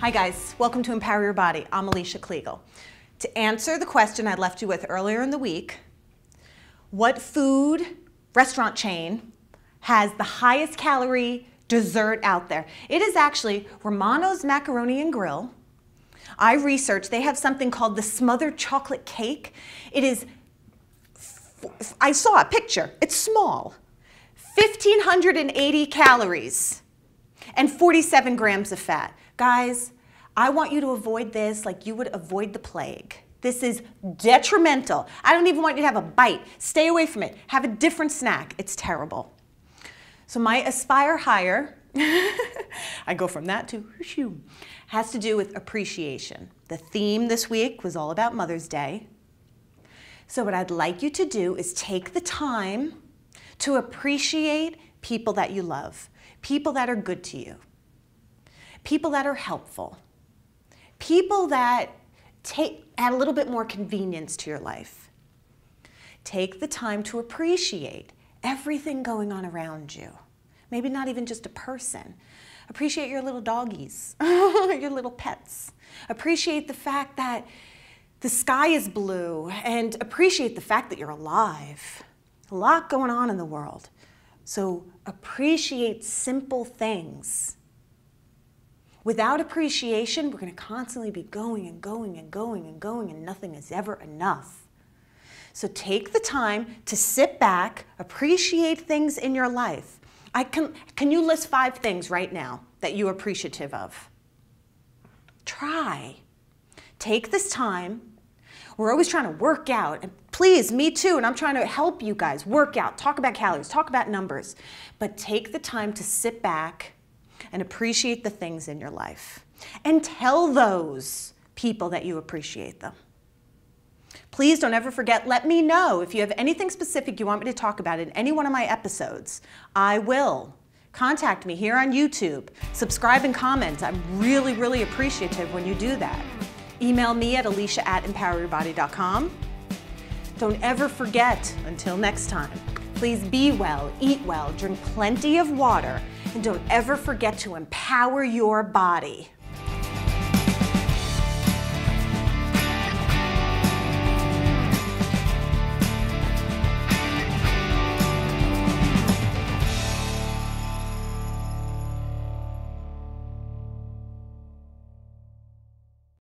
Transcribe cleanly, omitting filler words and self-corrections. Hi guys, welcome to Empower Your Body. I'm Alicia Klegel. To answer the question I left you with earlier in the week, what food restaurant chain has the highest calorie dessert out there? It is actually Romano's Macaroni and Grill. I researched, they have something called the Smothered Chocolate Cake. It is, I saw a picture, it's small, 1,580 calories and 47 grams of fat. Guys, I want you to avoid this like you would avoid the plague. This is detrimental. I don't even want you to have a bite. Stay away from it. Have a different snack. It's terrible. So my Aspire Higher, I go from that to shoo, has to do with appreciation. The theme this week was all about Mother's Day. So what I'd like you to do is take the time to appreciate people that you love, people that are good to you, people that are helpful, people that add a little bit more convenience to your life. Take the time to appreciate everything going on around you. Maybe not even just a person. Appreciate your little doggies, your little pets. Appreciate the fact that the sky is blue and appreciate the fact that you're alive. A lot going on in the world. So appreciate simple things. Without appreciation, we're going to constantly be going and going and going and going, and nothing is ever enough. So take the time to sit back, appreciate things in your life. Can you list 5 things right now that you're appreciative of? Try. Take this time. We're always trying to work out, and please, me too, and I'm trying to help you guys work out, talk about calories, talk about numbers, but take the time to sit back and appreciate the things in your life. And tell those people that you appreciate them. Please don't ever forget, let me know if you have anything specific you want me to talk about in any one of my episodes. I will. Contact me here on YouTube. Subscribe and comment. I'm really, really appreciative when you do that. Email me at alicia@empoweryourbody.com. Don't ever forget, until next time, please be well, eat well, drink plenty of water, and don't ever forget to empower your body.